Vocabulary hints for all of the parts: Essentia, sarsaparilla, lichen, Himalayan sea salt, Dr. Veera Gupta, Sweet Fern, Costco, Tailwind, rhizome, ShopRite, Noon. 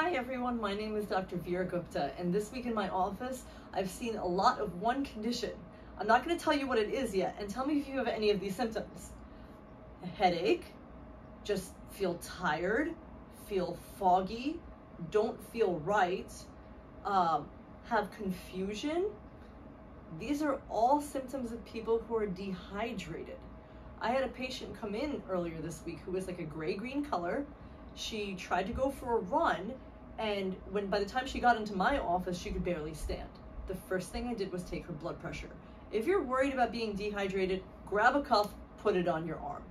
Hi everyone, my name is Dr. Veera Gupta, and this week in my office, I've seen a lot of one condition. I'm not going to tell you what it is yet, and tell me if you have any of these symptoms. A headache, just feel tired, feel foggy, don't feel right, have confusion. These are all symptoms of people who are dehydrated. I had a patient come in earlier this week who was like a gray-green color. She tried to go for a run, and by the time she got into my office, she could barely stand. The first thing I did was take her blood pressure. If you're worried about being dehydrated, grab a cuff, put it on your arm.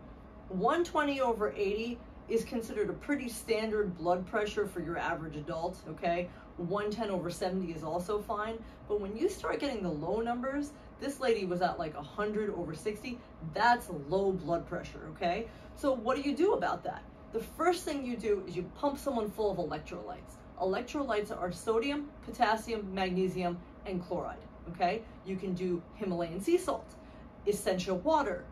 120/80 is considered a pretty standard blood pressure for your average adult, okay? 110/70 is also fine, but when you start getting the low numbers, this lady was at like 100/60, that's low blood pressure, okay? So what do you do about that? The first thing you do is you pump someone full of electrolytes. Electrolytes are sodium, potassium, magnesium, and chloride, okay? You can do Himalayan sea salt, Essentia water.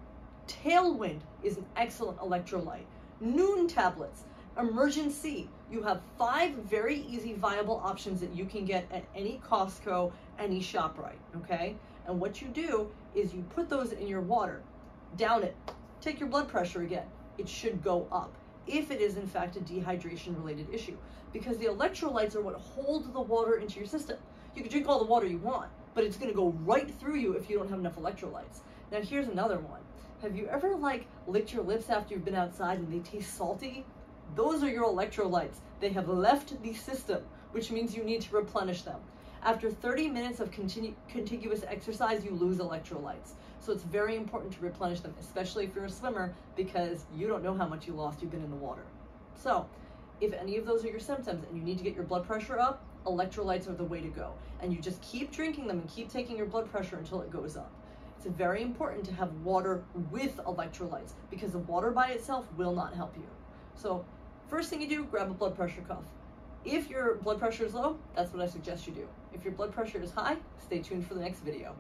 Tailwind is an excellent electrolyte. Noon tablets, emergency. You have 5 very easy, viable options that you can get at any Costco, any ShopRite, okay? And what you do is you put those in your water, down it, take your blood pressure again. It should go up, if it is in fact a dehydration related issue, because the electrolytes are what hold the water into your system. You can drink all the water you want, but it's gonna go right through you if you don't have enough electrolytes. Now here's another one. Have you ever licked your lips after you've been outside and they taste salty? Those are your electrolytes. They have left the system, which means you need to replenish them. After 30 minutes of contiguous exercise, you lose electrolytes. So it's very important to replenish them, especially if you're a swimmer, because you don't know how much you lost, you've been in the water. So if any of those are your symptoms and you need to get your blood pressure up, electrolytes are the way to go. And you just keep drinking them and keep taking your blood pressure until it goes up. It's very important to have water with electrolytes, because the water by itself will not help you. So first thing you do, grab a blood pressure cuff. If your blood pressure is low, that's what I suggest you do. If your blood pressure is high, stay tuned for the next video.